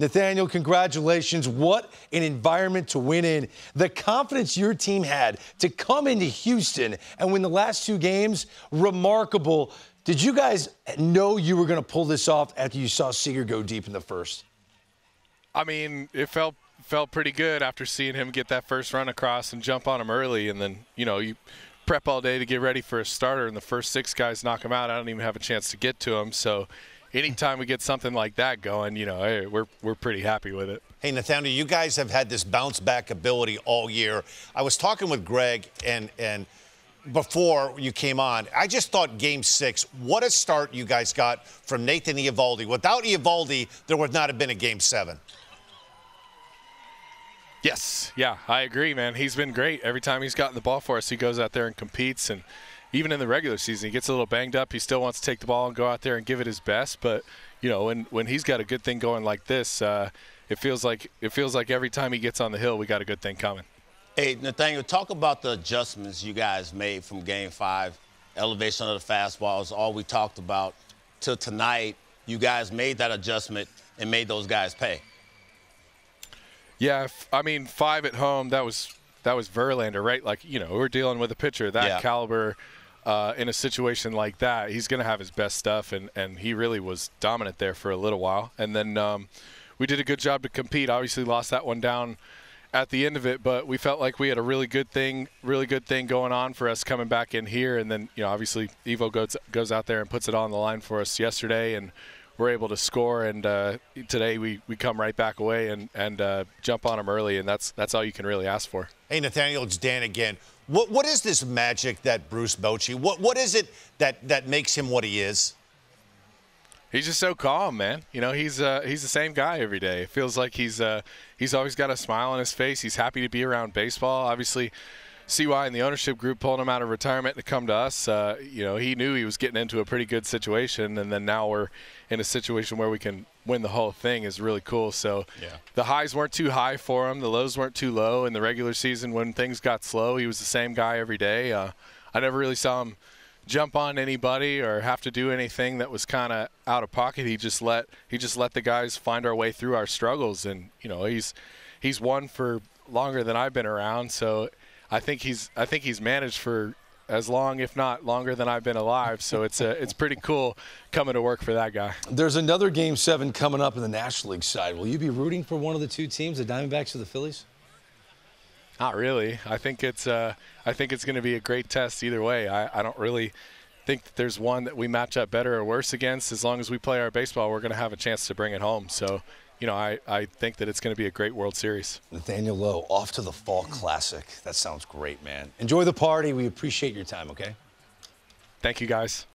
Nathaniel, congratulations. What an environment to win in. The confidence your team had to come into Houston and win the last two games, remarkable. Did you guys know you were going to pull this off after you saw Seager go deep in the first? I mean, it felt pretty good after seeing him get that first run across and jump on him early. And then, you know, you prep all day to get ready for a starter, and the first six guys knock him out. I don't even have a chance to get to him. So anytime we get something like that going, you know, hey, we're pretty happy with it. Hey, Nathaniel, you guys have had this bounce-back ability all year. I was talking with Greg and before you came on. I just thought Game 6, what a start you guys got from Nathan Eovaldi. Without Eovaldi, there would not have been a Game 7. Yes, yeah, I agree, man. He's been great. Every time he's gotten the ball for us, he goes out there and competes, and even in the regular season, he gets a little banged up. He still wants to take the ball and go out there and give it his best. But, you know, when he's got a good thing going like this, it feels like every time he gets on the hill, we got a good thing coming. Hey, Nathaniel, talk about the adjustments you guys made from Game 5. Elevation of the fastball is all we talked about. Till tonight, you guys made that adjustment and made those guys pay. Yeah, I mean, 5 at home, that was Verlander, right? Like, you know, we're dealing with a pitcher that caliber in a situation like that. He's going to have his best stuff, and he really was dominant there for a little while. And then we did a good job to compete. Obviously lost that one down at the end of it, but we felt like we had a really good thing going on for us coming back in here. And then, you know, obviously Evo goes out there and puts it on the line for us yesterday, and we're able to score, and today we come right back away and jump on them early, and that's all you can really ask for. Hey, Nathaniel, it's Dan again. What is this magic that Bruce Bochy, what is it that makes him what he is? He's just so calm, man. You know, he's the same guy every day. It feels like he's always got a smile on his face. He's happy to be around baseball. Obviously, CY and the ownership group pulling him out of retirement to come to us, you know, he knew he was getting into a pretty good situation, and then now we're in a situation where we can win the whole thing is really cool. So yeah, the highs weren't too high for him. The lows weren't too low. In the regular season, when things got slow, he was the same guy every day. I never really saw him jump on anybody or have to do anything that was kind of out of pocket. He just let the guys find our way through our struggles, and, you know, he's won for longer than I've been around, so I think he's managed for as long, if not longer, than I've been alive. So it's pretty cool coming to work for that guy. There's another Game 7 coming up in the National League side. Will you be rooting for one of the two teams, the Diamondbacks or the Phillies? Not really. I think it's going to be a great test either way. I don't really think that there's one that we match up better or worse against. As long as we play our baseball, we're going to have a chance to bring it home. So, you know, I think that it's going to be a great World Series. Nathaniel Lowe, off to the Fall Classic. That sounds great, man. Enjoy the party. We appreciate your time, okay? Thank you, guys.